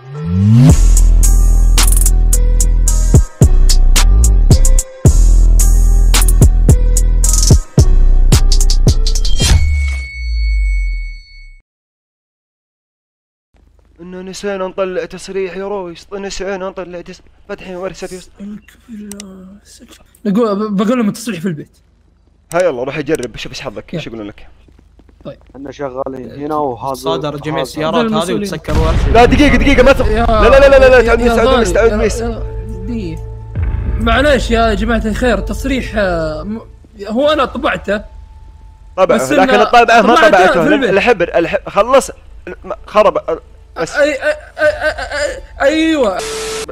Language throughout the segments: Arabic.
إنه نسينا نطلع تصريح يا رويس، نسينا نطلع تصريح، فتحي ورثة يوسف. بقول لهم التصريح في البيت. هيا يلا روح جرب شوف ايش حظك، ايش يقولون لك. طيب. احنا شغالين هنا وهذا صادر جميع السيارات هذه وتسكر ورشة. لا دقيقة دقيقة ما لا تعود ميس تعود ميس. معليش يا جماعة الخير التصريح هو أنا طبعته. طبعا لكن الطابعة ما طبعته الحبر خلص خرب. ايوه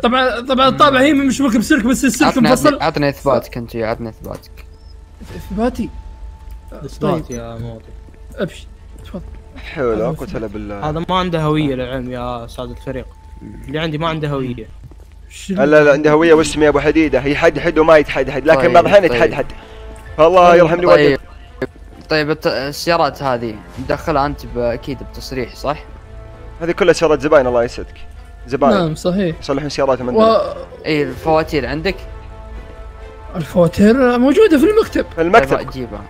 طبعا الطابعه هي مش ممكن بسلك بس السلك مفصل. عطني اثباتك انت، عطني اثباتك. اثباتي؟ اثباتي يا موطي ابشر تفضل. حول لا قوه الا بالله. هذا ما عنده هويه للعلم يا ساده الفريق، اللي عندي ما عنده هويه. لا عنده هويه واسمي يا ابو حديده، يحدحد وما يتحدحد لكن بعض الحين يتحدحد. الله يرحم لي والديك. طيب السيارات هذه مدخلها انت اكيد بتصريح صح؟ هذه كلها سيارات زباين الله يسعدك. زباين نعم صحيح يصلحون سياراتهم عندنا. اي الفواتير عندك؟ الفواتير موجودة في المكتب. المكتب جيبها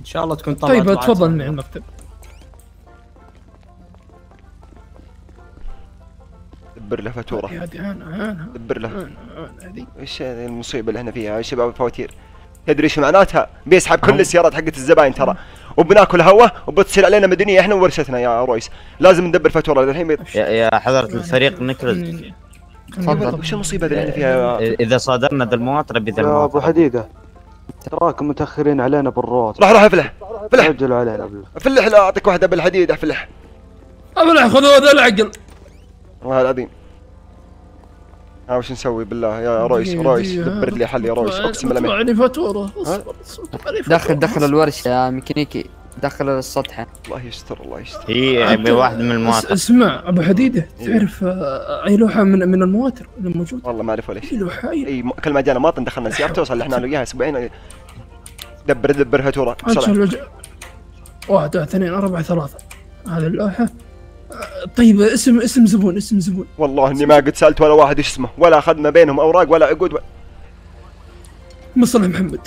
ان شاء الله تكون طلعت. طيب تفضل مع المكتب. دبر له فاتورة. دبر له. ايش هذه المصيبة اللي احنا فيها يا شباب الفواتير؟ تدري ايش معناتها؟ بيسحب كل السيارات حقت الزباين ترى، وبناكل هوا وبتصير علينا مدنيه احنا وورشتنا يا رويس، لازم ندبر فاتوره الحين. يا حضرة الفريق نكرز تفضل. وش المصيبه اللي احنا فيها؟ اذا صادرنا ذا المواطنه بذا المواطنه. يا ابو حديده تراكم متاخرين علينا بالرواتب. راح افلح فلح عجلوا علينا افلح. لا اعطيك واحده بالحديد افلح افلح. خذوا ذا العقل والله العظيم. وش نسوي بالله يا رويس؟ رويس دبر لي حل يا رويس اقسم بالله. اطلع لي فاتوره دخل الورشه يا ميكانيكي، دخل السطحه. الله يستر الله يستر. اي واحد من المواطن. اسمع ابو حديده تعرف اي لوحه من المواطن الموجوده؟ والله ما اعرف ولا شيء. اي لوحه؟ اي كل ما جانا مواطن دخلنا سيارته وصلحنا له اياها اسبوعين. دبر فاتوره بسرعه. 1 2 3 4 3 هذه اللوحه. طيب اسم زبون، اسم زبون. والله اني ما قد سالت ولا واحد ايش اسمه، ولا اخذنا بينهم اوراق ولا عقود ولا. مصلح محمد.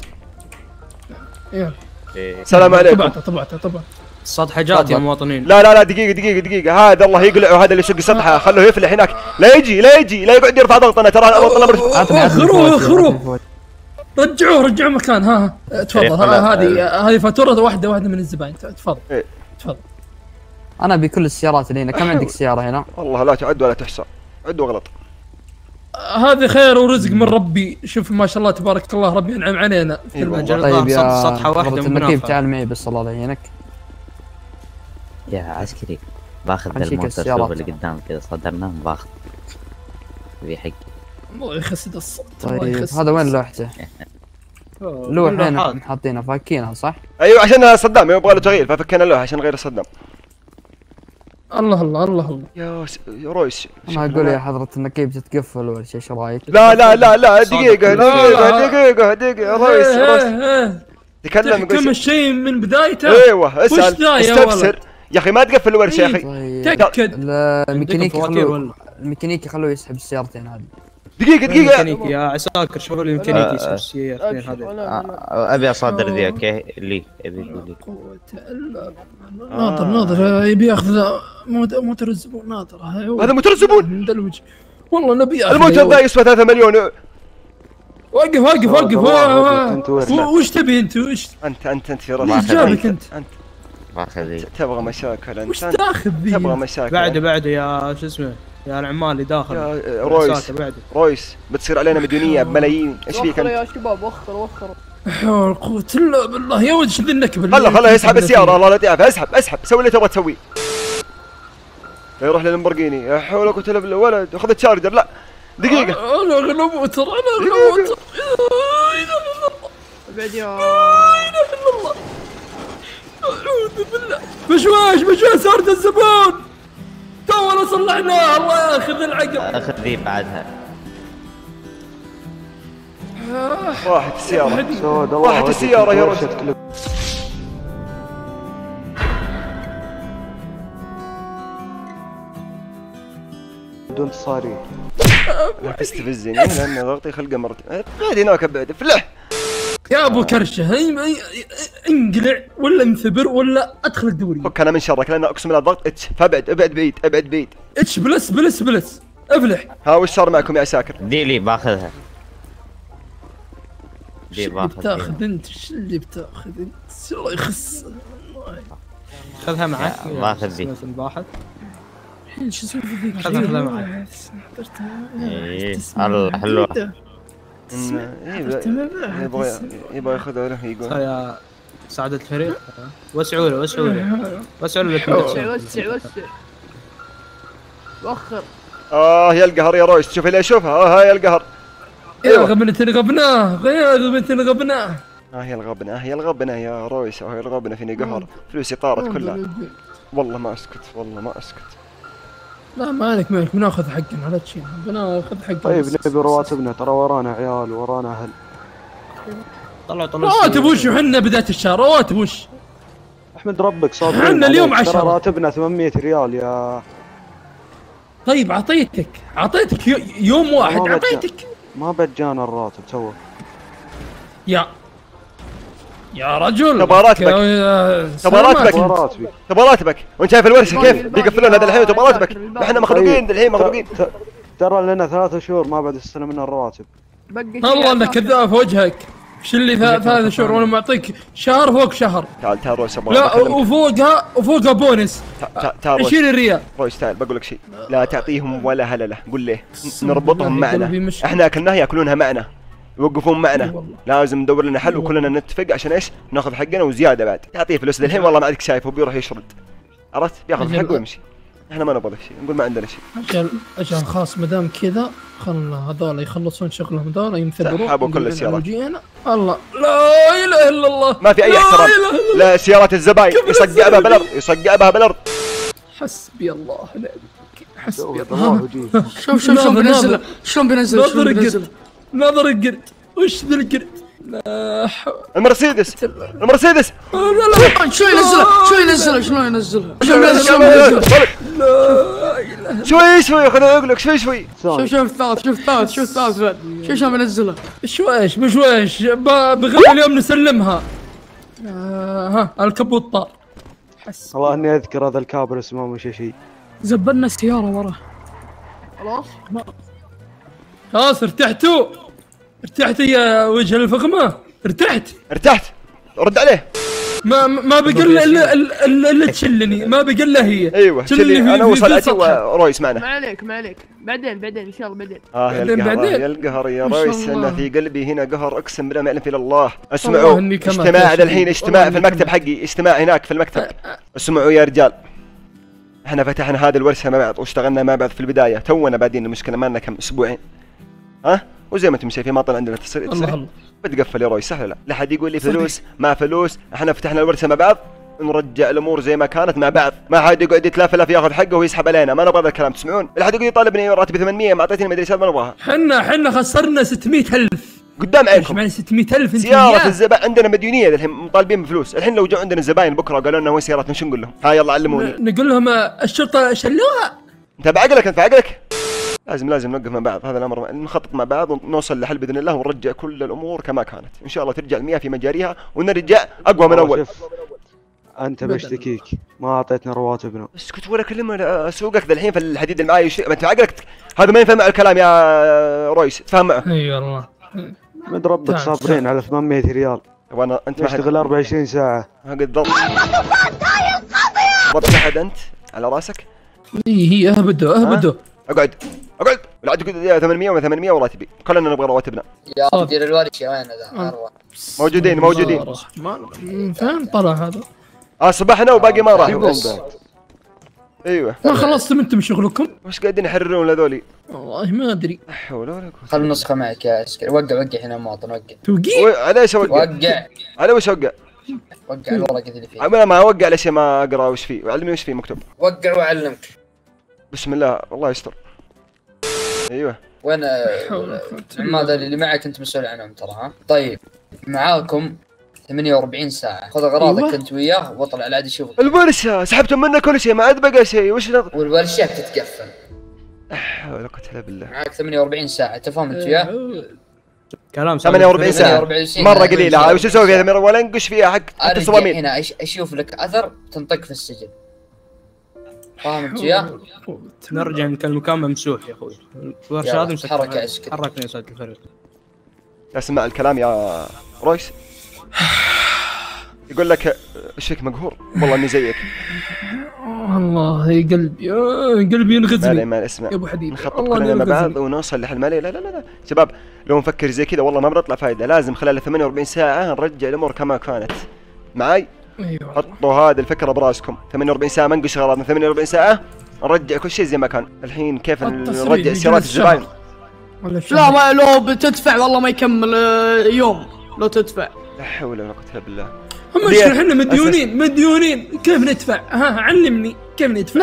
يلا. السلام عليكم. طبعته. السطحه جات يا مواطنين. لا دقيقه هذا الله يقلعه، هذا اللي يسوق السطحه خلوه يفلح هناك. لا يقعد يرفع ضغطنا ترى. خروه رجعوه مكان. ها تفضل. هذه فاتوره واحده من الزباين. تفضل. أنا بكل السيارات اللي هنا، كم عندك سيارة هنا؟ والله لا تعد ولا تحصى، عد وغلط. هذا خير ورزق من ربي، شوف ما شاء الله تبارك الله ربي ينعم علينا في المجال. طيب يا سطحة واحدة المركب تعال معي بس الله لا يعينك. يا عسكري باخذ الموتر شوف اللي قدامك إذا صدرناه باخذ. ذي حقي. الله يخسد الصوت. طيب هذا وين لوحته؟ اللوحة هنا حاطينها فاكينها صح؟ أيوه عشان صدام يبغى له تغيير ففكينا اللوحة عشان غير صدام. الله يا رويس انا اقول يا حضرة النقيب تتقفل ولا شيء، ايش رايك؟ لا دقيقة يا رويس تكلم كل شيء من بدايته. ايوه اسال استفسر يا اخي ما تقفل الورشة يا اخي. تاكد الميكانيكي خلوه يسحب السيارتين هذه. دقيقة الميكانيكي يا عساكر شوفوا الميكانيكي يسحب السيارتين هذه. ابي اصادر ذي اوكي لي ابي ناظر يبي ياخذ موتر الزبون. ناظر هذا موتر الزبون مدلوج والله نبي. الموتر ذا يسوى 3 مليون. وقف وش تبي انت؟ وش انت يا رجل؟ وش جابك انت؟ تبغى مشاكل انت؟ وش تاخذ ذي؟ تبغى مشاكل. بعده يا شو اسمه يا العمال اللي داخل يا رويس بتصير علينا مديونيه بملايين. ايش فيك انت؟ يا شباب وخر حول قوة الا بالله يا ولد. شد النكبه خله يسحب السياره. الله لا تعرف اسحب سوي اللي تبغى تسويه. يروح للامبرجيني يا حول قوة الا بالله. ولد خذ التشارجر. لا دقيقه انا اغلب موتر ابعد يا الله. اعوذ بالله. مشواش سيارة الزبون تونا صلحناها. الله ياخذ العقل. اخذ ذي بعدها. راحت السيارة يا رجل. بدون تصاريح. لا تستفزني لان ضغطي خلقه مرتين. غادي ناك بعد فلح يا ابو كرشه. انقلع ولا انثبر ولا ادخل الدوري. فك انا من شرك لان اقسم بالله ضغط اتش فابعد ابعد بعيد ابعد بعيد. اتش بلس بلس بلس افلح. ها وش صار معكم يا عساكر؟ دي لي باخذها. دي باخذها. بتاخذ انت شو اللي بتاخذ انت؟ الله يخص. خذها معك. باخذ ذي. الحين شو اسوي ذيك؟ خذها معك. ايه الله حلوه. يبغى ياخذها له يقول يا سعادة الفريق وسعوا له وسعوا له وسعوا له وسع وسع وسع وخر. يا القهر يا رويس. شوف اللي اشوفها. هاي القهر. يا غبنة غبناه يا غبنة غبناه. هي الغبنة هي الغبنة يا رويس. هي الغبنة فيني قهر. فلوسي طارت كلها. والله ما اسكت والله ما اسكت. لا مالك مالك بناخذ حقنا لا تشيل بناخذ حقنا. طيب نبي رواتبنا ترى ورانا عيال ورانا اهل. طلع رواتب وش وحنا بداية الشهر رواتب وش؟ احمد ربك صابرين احنا اليوم 10 ترى راتبنا 800 ريال يا. طيب عطيتك يوم واحد عطيتك ما بجانا الراتب تو يا رجل. تبغى راتبك تبغى راتبك تبغى راتبك وانت شايف الورشه كيف بيقفلون هذا الحين. تبغى راتبك احنا مخلوقين الحين مخلوقين. ترى لنا 3 شهور ما بعد استلمنا الرواتب. الله انك كذاب وجهك. ايش اللي 3 شهور وانا معطيك شهر فوق شهر. تعال تعال رويس. لا وفوقها بونس 20 ريال. رويس تعال بقول لك شيء. لا تعطيهم ولا هلله. قول ليه نربطهم معنا. احنا اكلناها ياكلونها معنا يوقفون معنا. لازم ندور لنا حل وكلنا نتفق عشان ايش؟ ناخذ حقنا وزياده بعد. يعطيه فلوس الحين والله ما عندك شايفه بيروح يشرد. عرفت؟ بياخذ حقه ويمشي. احنا ما نبغى شيء نقول ما عندنا شيء. اجل خلاص ما دام كذا خلنا هذول يخلصون شغلهم هذول ينثبرون. سحبوا كل السيارات. الله لا اله الا الله. ما في اي احترام. لا سيارات الزباين يصقع بها بالارض يصقع بها بالارض. حسبي الله ونعم الوكيل حسبي الله. شوف شلون بنزله شلون بنزله نظر القرد. وش ذا القرد؟ لا حول. المرسيدس المرسيدس. لا لا شو ينزلها شو ينزلها شلون ينزلها شلون ينزلها. لا اله شوي خليني اقول لك شوي. شوف الثالث بعد شلون بنزلها. شويش بغير اليوم نسلمها. ها الكبوت طار. والله اني اذكر هذا الكابر اسمه مش شيء. زبلنا السيارة وراه خلاص خلاص. ارتحتوا؟ ارتحت يا وجه الفخمه؟ ارتحت رد عليه. ما بقى الا اللي تشلني ما بقى الا هي. ايوه تشلني انا وصل عدو رويس معنا. ما عليك ما عليك بعدين ان شاء الله بعدين. يا القهر يا رويس. انا في قلبي هنا قهر اقسم بالله ما يعلم الا الله. اسمعوا اجتماعنا الحين اجتماع في المكتب حقي اجتماع هناك في المكتب. اسمعوا يا رجال احنا فتحنا هذه الورشه مع بعض واشتغلنا مع بعض في البدايه. تونا بادين المشكله ما لنا كم اسبوعين. وزي ما انتم شايفين ما طلع عندنا تسريع بتقفل يا رويس. سهل لا حد يقول لي فلوس ما فلوس. احنا فتحنا الورشه مع بعض نرجع الامور زي ما كانت مع بعض. ما حد يقعد يتلفلف ياخذ حقه ويسحب علينا. ما نبغى هذا الكلام تسمعون. لا حد يقعد يطالبني راتب 800 ما اعطيتني ما ادري ايش. ما نبغاها. احنا خسرنا 600000 قدام عينكم. ايش معنى 600000 انت؟ سيارة الزبائن عندنا مديونية الحين مطالبين بفلوس. الحين لو جو عندنا الزباين بكره قالوا لنا وين سياراتنا شو نقول لهم؟ ها يلا علموني. نقول لهم الشرطة شلوها. انت بعقلك انت بعقلك. لازم نوقف مع بعض. هذا الامر نخطط مع بعض ونوصل لحل باذن الله ونرجع كل الامور كما كانت ان شاء الله. ترجع المياه في مجاريها ونرجع اقوى من اول. انت بشتكيك ما اعطيتنا رواتبنا. اسكت ولا كلمه. اسوقك ذا الحين في الحديد اللي معي ما انت عقلك هذا ما ينفهم مع الكلام يا رويس. تفهم معه. اي والله مد ربك صابرين على 800 ريال. وانا انت تشتغل 24 ساعه. قد ضبط ضبط احد انت على راسك. هي اهبدوا اقعد لا تقول 800 وراتبي. كلنا نبغى رواتبنا. يا مدير الورشه وين ذا؟ موجودين ما فين طلع هذا؟ صبحنا وباقي ما راحوا. ايوه ما خلصتم انتم شغلكم؟ وش قاعدين يحررون هذولي؟ والله ما ادري. لا حول ولا قوه. خل نسخه معك يا عسكري. وقع هنا مواطن وقع. توقيع؟ على ايش اوقع؟ على وش اوقع؟ وقع الورقه اللي فيه. انا ما اوقع على شيء ما اقرا وش فيه. علمني وش فيه مكتوب. وقع واعلمك. بسم الله الله يستر. ايوه وين عماد اللي معك انت مسؤول عنهم ترى. ها طيب معاكم 48 ساعة. خذ اغراضك انت وياه واطلع على عاد يشوفك. الورشة سحبتم منا كل شيء ما عاد بقى شيء. وش والورشة تتقفل. لا قوة الا بالله. معك 48 ساعة تفهم انت وياه؟ كلام 48 ساعة مرة قليلة، وش اسوي فيها؟ ولا انقش فيها حق حتى صواميل. هنا اشوف لك اثر تنطق في السجن. فاهم انت وياه؟ نرجع انت المكان ممسوح يا اخوي. ورشاد مسكت. حركة اسكت. حركني يا سيد الفريق. اسمع الكلام يا رويس. يقول لك ايش فيك مقهور؟ والله اني زيك. والله يا قلبي يا قلبي ينغزني. ما اسمع يا ابو حبيبي نخطط كلنا مع بعض ونوصل لحل مالي. لا لا لا شباب لو نفكر زي كذا والله ما بنطلع فايده، لازم خلال 48 ساعه نرجع الامور كما كانت. معاي؟ ايوه حطوا هذه الفكره براسكم، 48 ساعه ما نقش غراضنا، 48 ساعه نرجع كل شيء زي ما كان. الحين كيف نرجع سيارات الزباين؟ لا ما لو بتدفع والله ما يكمل يوم لو تدفع. لا حول ولا قوه الا بالله. المشكلة احنا مديونين مديونين، كيف ندفع؟ ها علمني كيف ندفع؟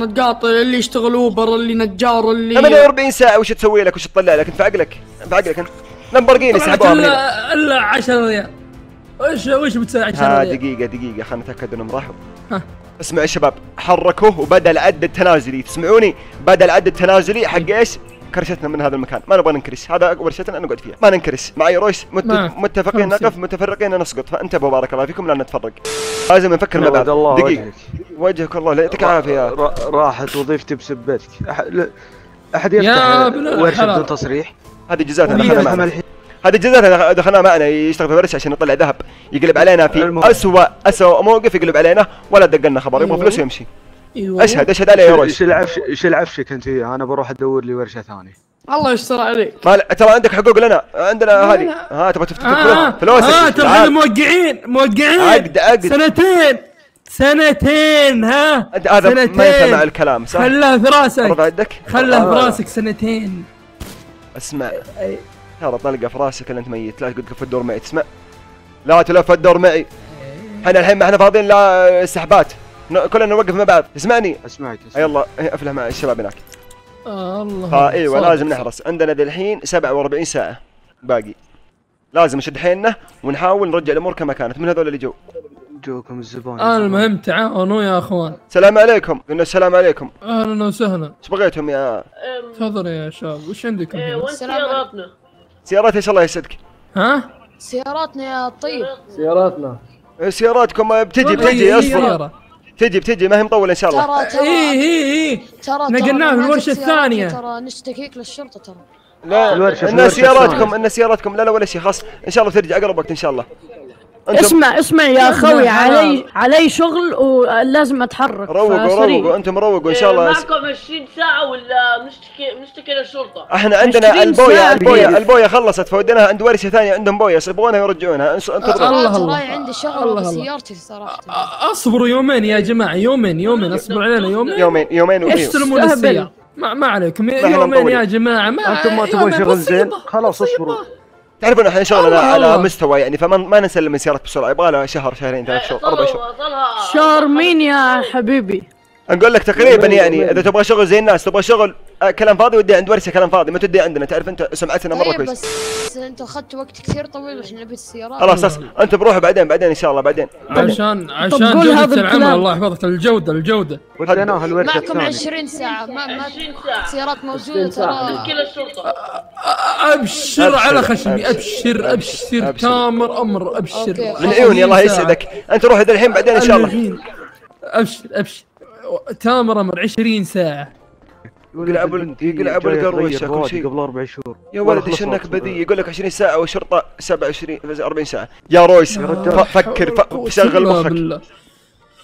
نتقاط اللي يشتغل اوبر اللي نجار اللي 48 ساعة وش تسوي لك؟ وش تطلع لك؟ انت في عقلك؟ في عقلك انت؟ لامبورجيني سحبوها من هنا الا 10 ريال. وش بتسوي 10 ريال؟ دقيقة خلنا نتأكد انهم راحوا. اسمعوا يا شباب حركوه وبدا العد التنازلي، تسمعوني؟ بدا العد التنازلي حق ايش؟ كرشتنا من هذا المكان، ما نبغى ننكرش، هذا كرشتنا نقعد فيها، ما ننكرس، معي رويس متفقين نقف متفرقين نسقط، فانتبهوا بارك الله فيكم لا نتفرق. لازم نفكر مع بعض. دقيقة وجهك الله يعطيك العافية. راحت وظيفتي بسبتك. أحد يفتح ورشة بدون تصريح؟ هذه جزاتنا دخلناها معنا. هذه جزاتنا دخلناها معنا يشتغل في ورشة عشان يطلع ذهب، يقلب علينا في أسوأ موقف يقلب علينا ولا دقلنا خبر، يبغى فلوس ويمشي. اشهد عليه يا رويس. ايش العفشك انت؟ انا بروح ادور لي ورشه ثانيه. الله يستر عليك. ترى عندك حقوق لنا، عندنا هذه. ها تبغى تفتك فلوسك؟ ترى احنا موقعين عقد سنتين. ها هذا ما ينفع مع الكلام صح؟ خلها في راسك. رضى عندك؟ خلها في راسك سنتين. اسمع ترى طلقه في راسك اللي انت ميت، لا تلف الدور معي تسمع؟ لا تلف الدور معي. احنا الحين ما احنا فاضيين لا سحبات. كلنا نوقف مع بعض، اسمعني اسمعك. يلا افلح مع الشباب هناك. الله فايوه لازم نحرص، عندنا للحين 47 ساعة باقي. لازم نشد حيلنا ونحاول نرجع الامور كما كانت. من هذول اللي جوكم الزبون. المهم تعاونوا يا اخوان. السلام عليكم، قلنا السلام عليكم. اهلا وسهلا. ايش بغيتهم يا؟ تفضلوا يا شباب، وش عندكم؟ سياراتنا. سيارات ايش الله يسعدك؟ ها؟ سياراتنا يا طيب. سياراتنا. سياراتكم بتجي اصبر. تجي ما هي مطوله ان شاء الله. ترى اي نقلناه الورشه الثانيه. ترى نشتكيك للشرطه ترى. لا الورشه ان سياراتكم لا ولا شيء خاص، ان شاء الله ترجع اقرب وقت ان شاء الله. اسمع يا اخوي علي شغل ولازم اتحرك. روقوا انتم روقوا ان شاء الله. معكم 20 ساعه ولا نشتكي للشرطه؟ احنا عندنا البويه خلصت، فوديناها عند ورشه ثانيه عندهم بويه يبغونها يرجعونها. الله عندي شغل بسيارتي صراحه. اصبروا يومين يا جماعه، يومين اصبروا علينا يومين استلموا السياره. ما عليكم يومين يا جماعه. انتم ما تبون شغل زين خلاص اصبروا. تعرفون احنا شغلنا على مستوى يعني، فما نسلم من سيارات بسرعه، يبغى لها شهر شهرين 3 شهور 4 شهور. شهر مين يا حبيبي؟ اقول لك تقريبا يعني اذا تبغى شغل زي الناس، تبغى شغل كلام فاضي ودي عند ورشه كلام فاضي، ما تودي عندنا. تعرف انت سمعتنا مره كويس. بس انت اخذت وقت كثير طويل واحنا نبي السيارات. خلاص انت بروح بعدين ان شاء الله عشان جودة العمل الله يحفظك. الجوده وديناها الورشه الثانيه. معكم 20 ساعه ما سيارات موجوده ترى كل الشرطه. ابشر على خشمي. ابشر تامر امر. ابشر من عيوني الله يسعدك. انت روح الحين بعدين ان شاء الله. ابشر تامر امر. 20 ساعه يقلعبوا لك الروشه كل شيء قبل 4 شهور يا ولد. ايش انك بذيء؟ يقول لك 20 ساعه والشرطه 47 ساعه يا رويس. فكر شغل مخك.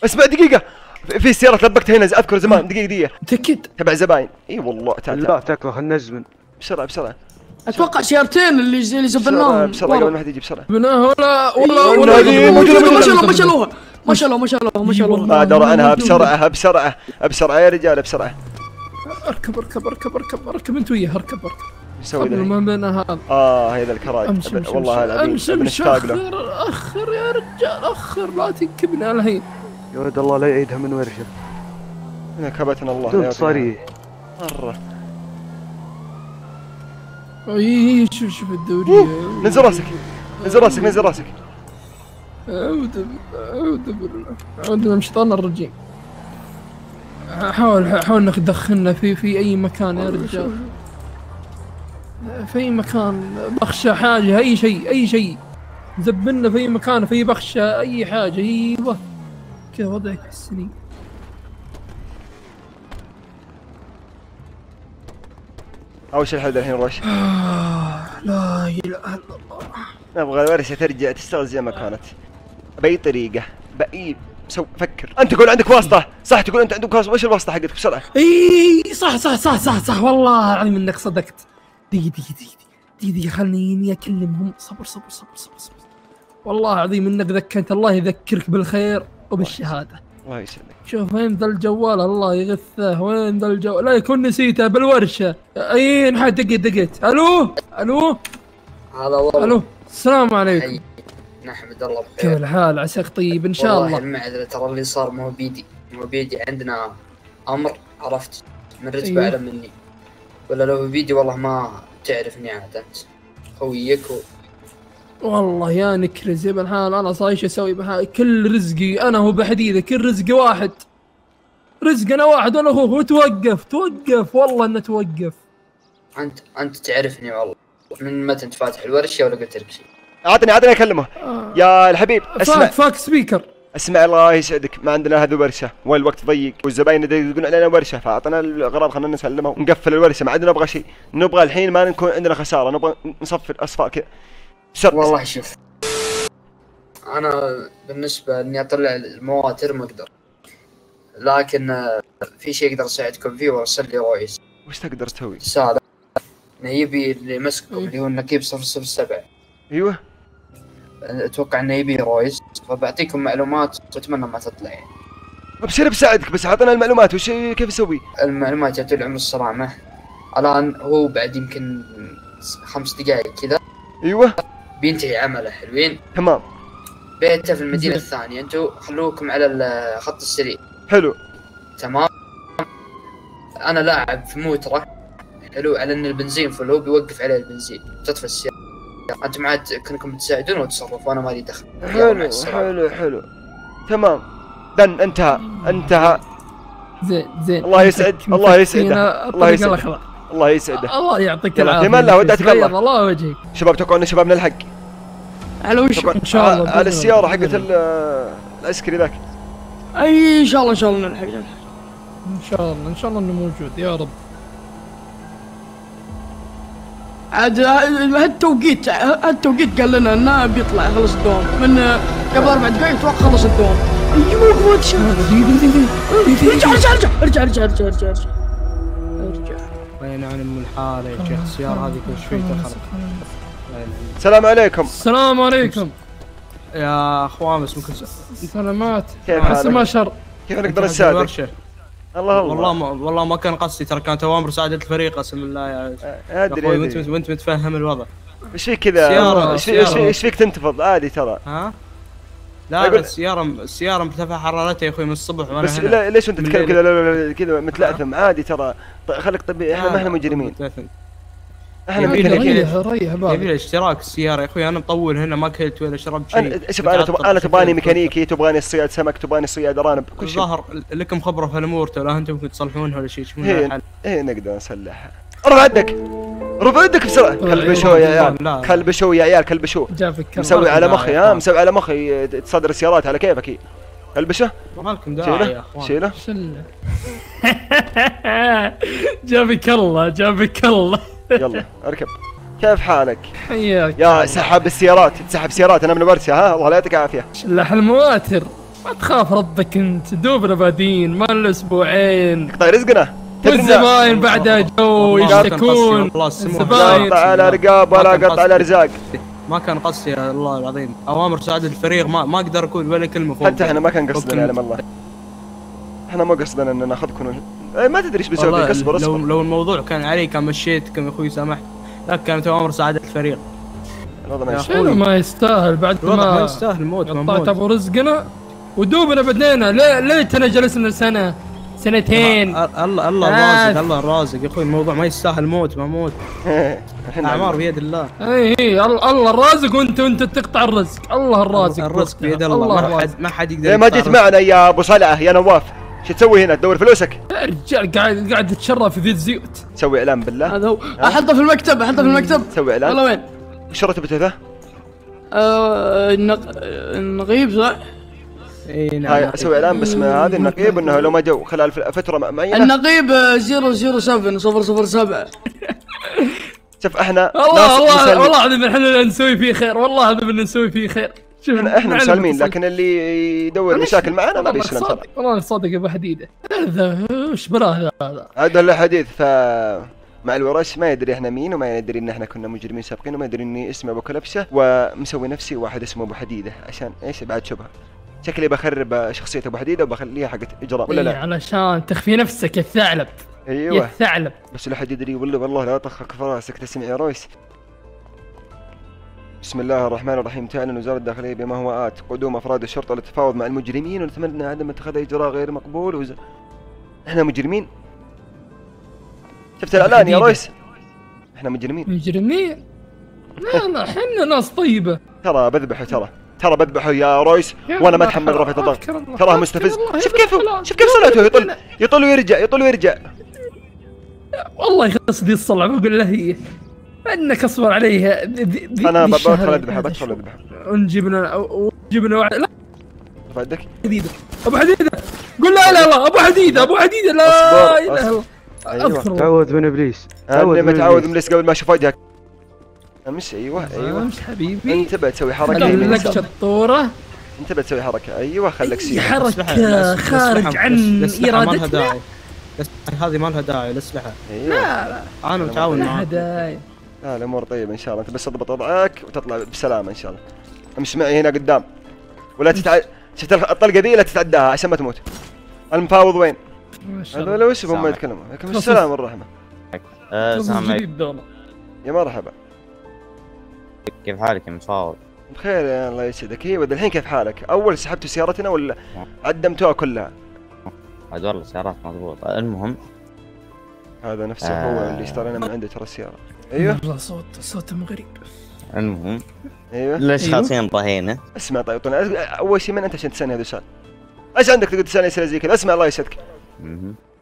اسمع دقيقه، في سياره لبكتها هنا اذكر زمان. دقيقه متاكد تبع زباين؟ اي والله. لا تكفى خلينا نزمن بسرعه. اتوقع سيارتين اللي زبلناهم بسرعه قبل ما حد يجي بسرعه. والله ما شاء الله بادروا عنها بسرعه يا رجال بسرعه. اركب انت وياه. اركب نسوي ذا هذا. هذا الكراج والله العظيم امشي. اخر يا رجال اخر، لا تنكبنا الحين يا ولد. الله لا يعيدها من ورشه. نكبتنا الله يا صريح مره. شوف الدوريه. نزل راسك. اعوذ بالله من شيطان الرجيم. حاول انك تدخلنا في اي مكان يا رجال، في اي مكان، بخشى حاجه، اي شيء زبلنا في اي مكان، في بخشى اي حاجه. ايوه كذا وضعك حسني. اول شيء الحمد الحين روش. لا اله الا الله. ابغى الورشه ترجع تشتغل زي ما كانت باي طريقه، باي فكر. انت تقول عندك واسطه، صح؟ تقول انت عندك واسطه، وش الواسطه حقتك بسرعه؟ اي صح صح صح صح صح، والله العظيم انك صدقت. دقيقة خليني اكلمهم. صبر صبر صبر صبر صبر، والله العظيم انك ذكرت. الله يذكرك بالخير وبالشهاده. الله يسلمك. شوف وين ذا الجوال، الله يغثه، وين ذا الجوال؟ لا يكون نسيته بالورشه. اي نحن دقيت. الو الو هلا والله. الو السلام عليكم. نحمد الله بخير. كيف الحال؟ عساك طيب ان شاء الله. والله المعذره، ترى اللي صار مو بيدي، عندنا امر، عرفت؟ من رتب اعلى مني، ولا لو بيدي والله ما تعرفني عاد انت خويك. والله يا نكرز يا بالحال، انا صايش اسوي بها؟ كل رزقي انا هو بحديده، كل رزقي واحد، رزقنا واحد وانا اخوك. وتوقف والله انه توقف. انت تعرفني والله من متى انت فاتح الورشه ولا قلت لك شيء؟ عطني اكلمه. يا الحبيب اسمع، فاك سبيكر. اسمع الله يسعدك، ما عندنا هذه ورشه والوقت ضيق والزباين يقولون علينا ورشه، فاعطنا الاغراض خلينا نسلمها ونقفل الورشه. ما عندنا نبغى شيء، نبغى الحين ما نكون عندنا خساره، نبغى نصفي الاصفار كذا. والله شوف، انا بالنسبه اني اطلع المواتر ما اقدر، لكن في شيء اقدر اساعدكم فيه وارسل لي رويس. وش تقدر تسوي؟ ساعده يبي اللي مسككم اللي هو النقيب 007. ايوه اتوقع انه يبي رويس، فبعطيكم معلومات واتمنى ما تطلع يعني. ابشر بساعدك، بس اعطنا المعلومات. وش كيف اسوي؟ المعلومات يا طويل العمر الصرامه، الان هو بعد يمكن 5 دقائق كذا ايوه بينتهي عمله. حلوين تمام. بيته في المدينه الثانيه، انتم خلوكم على الخط السريع. حلو تمام. انا لاعب في موتره، حلو، على ان البنزين فل، هو بيوقف عليه البنزين، تطفي السيارة. انتم عاد كنكم تساعدون وتصرفوا، انا مالي دخل. حلو حلو حلو تمام. دن انتهى. زين الله يسعد، الله يسعده، الله يسعده، الله يسعده، الله يعطيك العافيه. تمام الله ودعتك، الله وجهك. شباب توقعوا شبابنا الحق على وش ان شاء الله، على السياره حقت العسكري ذاك. اي ان شاء الله نلحق، ان شاء الله انه موجود يا رب. عاد هالتوقيت قال لنا النائب يطلع يخلص الدوام من قبل 4 دقائق، اتوقع خلص الدوام. ايوه قوة شهر. ارجع. وين عن ام الحاره يا شيخ؟ السياره هذه كل شوي تخرب. السلام عليكم. السلام عليكم يا اخوان، اسمكم سلامات. حس ما شر، كيف نقدر نساعدك؟ الله والله ما كان قصدي، ترى كانت اوامر سعاده الفريق، قسم بالله يا ادري وانت متفهم الوضع. ايش فيك كذا؟ ايش فيك تنتفض؟ عادي ترى. ها لا السياره مرتفعه حرارتها يا اخوي من الصبح وانا بس هنا. لا ليش انت تتكلم كذا متلعثم؟ عادي ترى، خليك طبيعي، احنا ما احنا مجرمين. احنا يبينا اشتراك السياره يا اخوي، انا مطول هنا ما اكلت ولا شربت شيء. شوف انا تبغاني ميكانيكي، تبغاني صياد سمك، تبغاني صياد ارانب، كل شيء. الظاهر لكم خبره في الامور، ترى انتم ممكن تصلحونها ولا شيء. ايه نقدر نصلحها. رفع يدك بسرعه. كلبشو يا عيال، كلبشو يا عيال، كلبشو مسوي على مخي. مسوي على مخي، تصدر السيارات على كيفك. كلبشه مالكم داعي يا اخوان. شيله جابك الله. يلا اركب. كيف حالك؟ حياك يا سحب السيارات، تسحب سيارات انا من الورشه. ها الله لا يعطيك العافيه. شلح المواتر، ما تخاف ربك انت، دوبنا بادين ما الاسبوعين، تقطع رزقنا. والزباين بعدها جو يشتكون، الزباين على رقاب ولا قطع على رزاق. ما كان قصدي الله العظيم، اوامر سعاده الفريق ما اقدر اقول ولا كلمه فوق. حتى احنا ما كان قصدنا، يعلم الله احنا ما قصدنا ان ناخذكم. ما تدري ايش بيسوي فيك. اصبر اصبر، لو الموضوع كان علي كان مشيتكم يا اخوي، سامحت، لكن كانت اوامر سعاده الفريق. الوضع ما يستاهل، بعد ما يستاهل موت. قطعت ابو رزقنا ودوبنا بدنينا. ليتنا جلسنا سنتين. الله الرازق، الله الرازق يا اخوي، الموضوع ما يستاهل موت. ما موت اعمار بيد الله. اي الله الرازق، وانت تقطع الرزق. الله الرازق بيد الله، ما حد يقدر. ما جيت معنا يا ابو صلعه يا نواف. شو تسوي هنا؟ تدور فلوسك؟ يا رجال قاعد تتشرف في ذي الزيوت. تسوي اعلان بالله؟ هذا هو. احطه في المكتب، احطه في المكتب. تسوي اعلان؟ والله وين؟ وش رتبته ذا؟ النقيب صح؟ اي نعم. هاي اسوي اعلان باسم هذه النقيب انه لو ما جو خلال فتره معينه. النقيب 007. شوف احنا والله العظيم احنا نسوي فيه خير، والله العظيم نسوي فيه خير. احنا مسالمين، لكن اللي يدور مشاكل معنا ما بيسلم صراحه. والله صادق يا ابو حديده، هذا وش براه هذا؟ هذا له حديث مع الورش، ما يدري احنا مين، وما يدري ان احنا كنا مجرمين سابقين، وما يدري اني اسمي ابو كلبشه ومسوي نفسي واحد اسمه ابو حديده عشان ايش؟ بعد شبهه. شكلي بخرب شخصيه ابو حديده وبخليها حقت اجرام ولا لا؟ علشان تخفي نفسك يا الثعلب. ايوه يا الثعلب. بس لا حد يدري والله لا تخك فراسك تسمع يا رويس. بسم الله الرحمن الرحيم. تعلن وزارة الداخلية بما هو آت قدوم أفراد الشرطة للتفاوض مع المجرمين، ونتمنى عدم اتخاذ إجراء غير مقبول. إحنا مجرمين؟ شفت الإعلان يا ريس؟ إحنا مجرمين. مجرمين؟ لا لا، إحنا ناس طيبة. ترى بذبحه، ترى بذبحه يا ريس، وأنا ما أتحمل رفعة الضغط. تراه مستفز. شوف كيفه، شوف كيف سرعته، يطل ويرجع، يطل ويرجع. والله يخلص ذي الصلعة، بقول له هي انك اصبر عليها. انا بدخل اذبح ونجيب لنا واحد. لا ابو حديده، ابو حديده قول لا لا لا، ابو حديده ابو حديده لا اله الا الله. تعوذ من ابليس، انا متعوذ من ابليس قبل ما اشوف وجهك. امس ايوه امس حبيبي، انتبه تسوي حركه، خلك شطوره، انتبه تسوي حركه. ايوه خلك سير، حركه خارج عن ارادتنا هذه ما لها داعي. الاسلحه لا لا، انا متعاون معك، الامور طيبه ان شاء الله. انت بس اضبط وضعك وتطلع بسلامه ان شاء الله. امشي معي هنا قدام ولا تتعدى. شفت الطلقه ذي؟ لا تتعداها عشان ما تموت. المفاوض وين؟ هذول وش هم يتكلمون؟ عليكم السلام والرحمه. السلام عليكم. يا مرحبا. كيف حالك يا مفاوض؟ بخير يا الله يسعدك. ايوه الحين كيف حالك؟ اول سحبتوا سيارتنا ولا عدمتوها كلها؟ عاد والله سيارات مضبوط. المهم هذا نفسه هو اللي اشترينا من عنده ترى السياره. ايوه والله صوته غريب. المهم ايوه ليش خاصين طهينه؟ اسمع طيب، اول شيء من انت عشان تسالني هذا السؤال؟ ايش عندك تقدر تسالني اسئله زي كذا؟ اسمع الله يسعدك.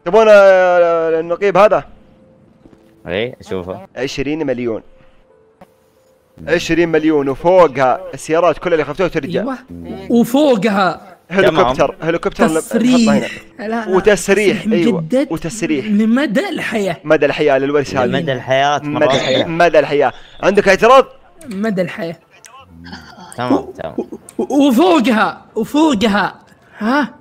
تبون النقيب هذا؟ اي اشوفه 20 مليون 20 مليون وفوقها السيارات كلها اللي خفتوها ترجع. ايوه وفوقها هليكوبتر تصريح. وتسريح. ايوه وتسريح لمدى الحياه، مدى الحياه للورث هذا، مدى الحياه، مدى الحياه. عندك اعتراض؟ مدى الحياه تمام. وفوقها ها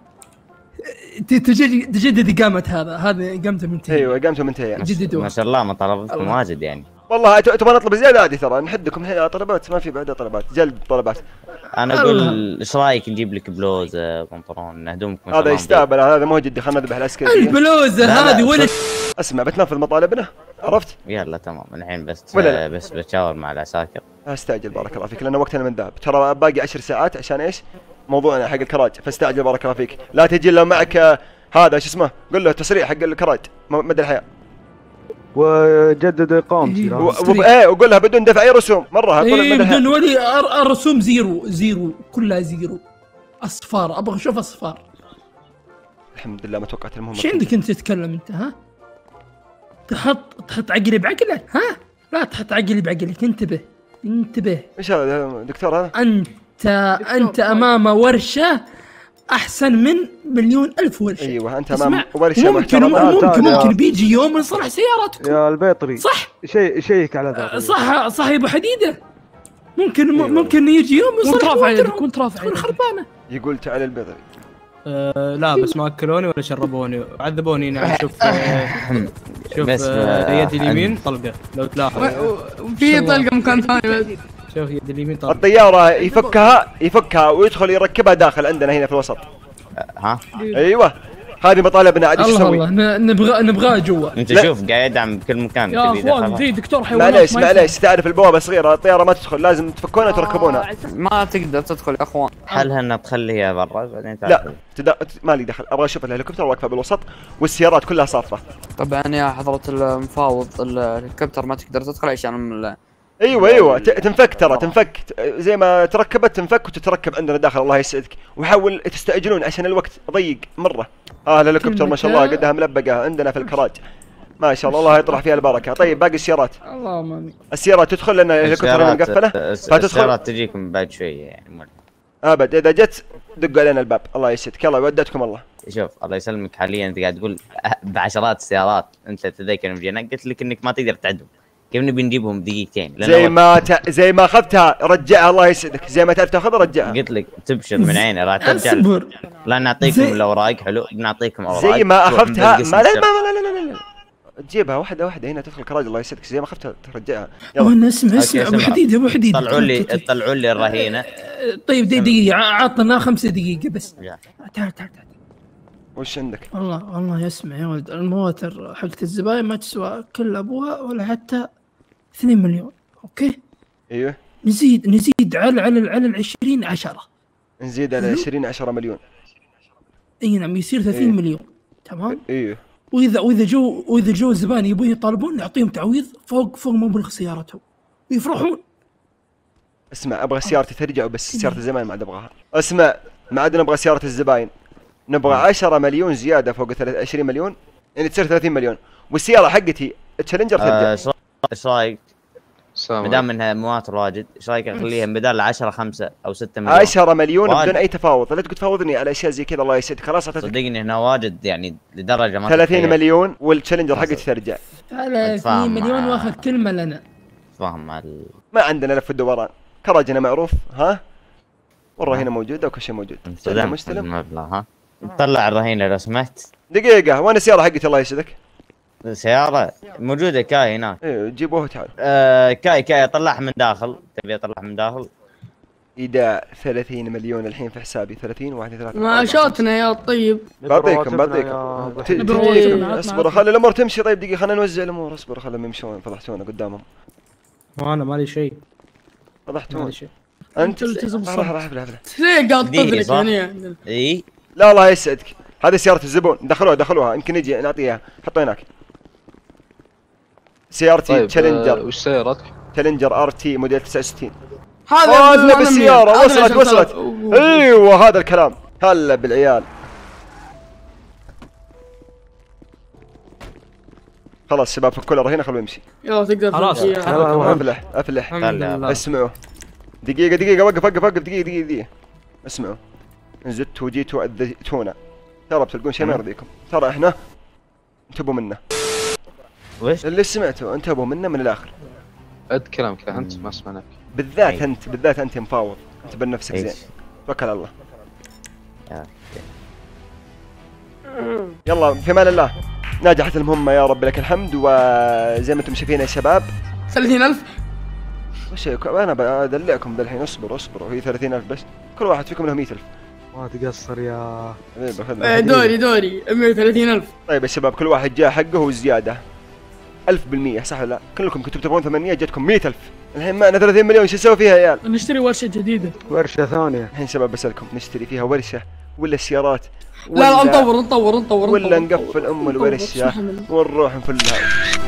تجدد اقامه هذا اقامته منتهيه. ايوه اقامته منتهيه. جددوها ما شاء الله، ما طلبتكم واجد يعني. والله تبغى نطلب زياده عادي، ترى نحدكم هي طلبات، ما في بعدها طلبات، جلب طلبات. انا اقول ايش رايك نجيب لك بلوزه بنطلون نهدمكم؟ هذا يستهبل، هذا مو جدي، خلينا نذبح العسكريين. البلوزه هذه ولا اسمع، بتنفذ مطالبنا عرفت؟ يلا تمام الحين بس بتشاور مع العساكر. استعجل بارك الله فيك لان وقتنا من ذهب، ترى باقي 10 ساعات عشان ايش؟ موضوعنا حق الكراج، فاستعجل بارك الله فيك، لا تجي الا معك هذا شو اسمه؟ قل له تسريع حق الكراج مدى الحياه. وجدد اقامتي وقول لها بدون دفع اي رسوم مره. بدون ولي الرسوم زيرو كلها زيرو. اصفار ابغى اشوف اصفار. الحمد لله ما توقعت. المهم ايش عندك انت تتكلم انت ها؟ تحط عقلي بعقلك ها؟ لا تحط عقلي بعقلك، انتبه انتبه. ايش هذا دكتور؟ هذا انت امام ورشه احسن من مليون الف ورشه. ايوه انت امام ورشه محترمه. ممكن بيجي يوم نصلح سيارتكم يا البيطري صح؟ شيك على ذلك. صح يا ابو حديده. ممكن يجي يوم نصلح سيارتكم كنت رافع يدك خربانه. يقول تعال البيطري. لا بس ما اكلوني ولا شربوني، عذبوني. نعم شوف يد اليمين طلقه لو تلاحظ في طلقه مكان ثاني. شوف يد اليمين طلقه. الطياره يفكها ويدخل يركبها داخل عندنا هنا في الوسط. ها ايوه هذه مطالبنا عاد ايش نسوي؟ والله نبغاه جوا. انت شوف قاعد يدعم بكل مكان. يا اخوان زي دكتور حيوانات. معليش تعرف البوابه صغيره، الطياره ما تدخل، لازم تفكونها وتركبونها. ما تقدر تدخل يا اخوان. حلها انها تخليها برا بعدين تعال. لا ما لي دخل، ابغى اشوف الهليكوبتر واقفه بالوسط والسيارات كلها صافه. طبعا يا حضره المفاوض الهليكوبتر ما تقدر تدخل عشان ايوه تنفك، ترى تنفك زي ما تركبت تنفك وتتركب عندنا داخل. الله يسعدك، وحاول تستأجلون عشان الوقت ضيق مره. الهليكوبتر ما شاء الله قدها ملبقه عندنا في الكراج ما شاء الله، الله يطرح فيها البركه. طيب باقي السيارات، الله ما السيارات تدخل لان الهليكوبتر مقفله، فتدخل السيارات تجيكم بعد شويه يعني ابد. اذا جت دقوا علينا الباب. الله يسعدك، يلا ودتكم الله. شوف الله يسلمك، حاليا انت قاعد تقول بعشرات السيارات، انت تتذكر يوم جينا قلت لك انك ما تقدر تعدهم، كيف نبي نجيبهم دقيقتين؟ زي ما اخذتها رجعها. الله يسعدك، زي ما تعرف تاخذها رجعها. قلت لك تبشر من عيني راح ترجع. اصبر، لا نعطيكم الاوراق. حلو، بنعطيكم اوراق زي ما اخذتها. لا تجيبها واحده واحده هنا تدخل كراج. الله يسعدك، زي ما اخذتها ترجعها. يلا اسمع ابو حديد طلعوا لي الرهينه. طيب دقيقه، عطنا 5 دقائق بس. تعال وش عندك؟ والله يسمع يا ولد، المواتر حقت الزباين ما تسوى كل ابوها ولا حتى 2 مليون. اوكي ايوه، نزيد على ال 20 10. نزيد على 20 10 مليون. اي نعم، يصير 30 مليون. تمام. ايوه، واذا جو زبائن يبون يطالبون نعطيهم تعويض فوق مبلغ سيارتهم ويفرحون. اسمع، ابغى سيارتي ترجع بس، سيارة الزباين ما عاد ابغاها. اسمع، ما عاد نبغى سيارة الزباين، نبغى 10 مليون زيادة فوق 20 مليون يعني تصير 30 مليون، والسيارة حقتي تشالنجر ترجع. ايش رايك؟ ما دام انها مواتر واجد، ايش رايك اخليها بدال 10 5 او 6 مليون؟ 10 مليون بدون اي تفاوض، لا تقول تفاوضني على اشياء زي كذا. الله يسعدك، خلاص صدقني هنا واجد يعني لدرجه ما 30 مليون والتشالنجر حقتي ترجع. 30 مليون واخذ كلمه لنا. فاهم ما عندنا لف ودوران، كراجنا معروف ها؟ والرهينه موجوده وكل شيء موجود. سلم مستلم المبلغ ها؟ طلع الرهينه لو سمحت. دقيقه، وين السياره حقتي؟ الله يسعدك. سيارة موجودة كاي هناك. ايه جيبوها تعال. كاي طلعها من داخل. تبي اطلعها من داخل؟ اذا 30 مليون الحين في حسابي. 30 واحد 3 ما شوتنا يا طيب. بعطيكم اصبر، خلي الامور تمشي. طيب دقيقة، خلينا نوزع الامور. اصبر، خليهم يمشون. فضحتونا قدامهم. وانا مالي شيء. فضحتونا انت راح الحفلة. ليه قاعد تطبلك هنا؟ اي لا الله يسعدك، هذه سيارة الزبون. دخلوها يمكن يجي نعطيها. حطوا هناك سيارتي. طيب تشالنجر. وش سيارتك؟ تشالنجر ار تي موديل 69. فازنا بالسيارة، وصلت. ايوه هذا الكلام. هلا بالعيال، خلاص شباب فكوا الرهينة، خلوه يمشي. يلا تقدر خلاص. افلح. اسمعوا دقيقة، وقف دقيقة. اسمعوا، ان زدتوا جيتوا اذيتونا ترى بتلقون شيء ما يرضيكم. ترى احنا انتبهوا منا. وش اللي سمعته؟ انتبهوا منا من الاخر. قد كلامك انت ما سمعناك، بالذات انت يا مفاوض. انت بنفسك زين، توكل على الله. يلا في امان الله، نجحت المهمه يا رب لك الحمد. وزي ما انتم شايفين يا شباب 30000. وش انا بدلعكم ذا الحين؟ اصبروا هي 30000 بس، كل واحد فيكم له 100000. ما تقصر يا دوري 130000. طيب يا شباب، كل واحد جاء حقه وزياده 1000%، صح ولا لا؟ كلكم كنتم تبغون 800، جتكم 100000. الحين معنا 30 مليون، شو نسوي فيها يا عيال؟ نشتري ورشه جديده، ورشه ثانيه. الحين شباب بسالكم، نشتري فيها ورشه ولا السيارات؟ لا نطور ولا نقفل ام الورشه ونروح نفلها.